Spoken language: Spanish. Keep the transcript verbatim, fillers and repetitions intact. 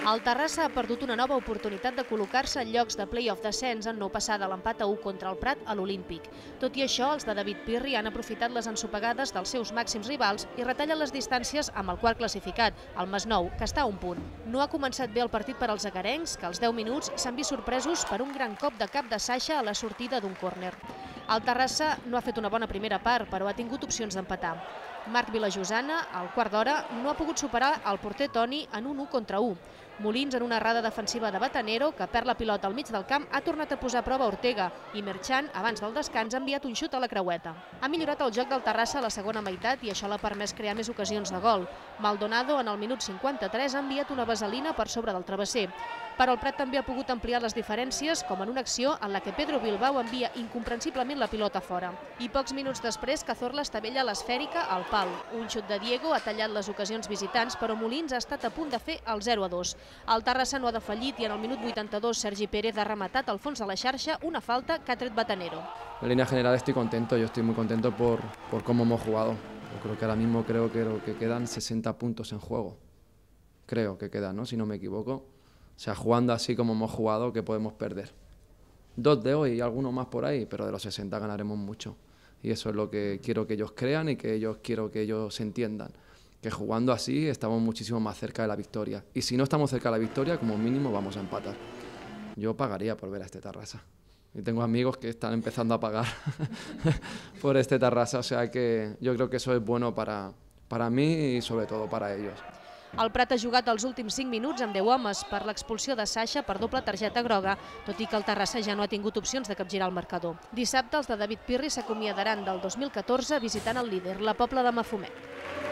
El Terrassa ha perdut una nova oportunitat de col·locar-se en llocs de play-off descens en no passar de l'empat a un contra el Prat a l'Olímpic. Tot i això, els de David Pirri han aprofitat les ensopegades dels seus màxims rivals i retallen les distàncies amb el quart classificat, el Masnou, que està a un punt. No ha començat bé el partit per als agarencs, que als deu minuts s'han vist sorpresos per un gran cop de cap de Sasha a la sortida d'un córner. El Terrassa no ha fet una bona primera part, però ha tingut opcions d'empatar. Marc Vilajosana, al quart d'hora, no ha pogut superar el porter Toni en un u contra u. Molins, en una errada defensiva de Batanero, que perd la pilota al mig del camp, ha tornat a posar a prova Ortega i Merxant, abans del descans, ha enviat un xut a la creueta. Ha millorat el joc del Terrassa a la segona meitat i això l'ha permès crear més ocasions de gol. Maldonado, en el minut cinquanta-tres, ha enviat una vaselina per sobre del travesser. Però el Prat també ha pogut ampliar les diferències, com en una acció en la que Pedro Bilbao envia incomprensiblement la pilota fora. I pocs minuts després, Cazorla estavella l'esfèrica al pal. Un xut de Diego ha tallat les ocasions visitants, però Molins ha estat a punt de fer el zero a dos. El Terrassa no ha defallit i en el minut vuitanta-dos Sergi Pérez ha rematat al fons de la xarxa una falta que ha tret Batanero. En línea general estoy contento, yo estoy muy contento por, por cómo hemos jugado. Yo creo que ahora mismo creo que, que quedan sesenta puntos en juego. Creo que quedan, ¿no? Si no me equivoco. O sea, jugando así como hemos jugado, que podemos perder. Dos de hoy y alguno más por ahí, pero de los sesenta ganaremos mucho. Y eso es lo que quiero que ellos crean y que ellos quiero que ellos entiendan. Que jugando así estamos muchísimo más cerca de la victoria. Y si no estamos cerca de la victoria, como mínimo vamos a empatar. Yo pagaría por ver a este Terrassa. Y tengo amigos que están empezando a pagar por este Terrassa. O sea que yo creo que eso es bueno para, para mí y sobre todo para ellos. El Prat ha jugat els últims cinc minuts amb deu homes per l'expulsió de Sasha per doble targeta groga, tot i que el Terrassa ja no ha tingut opcions de capgirar el marcador. Dissabte els de David Pirri s'acomiadaran del dos mil catorze visitant el líder, la Pobla de Mafumet.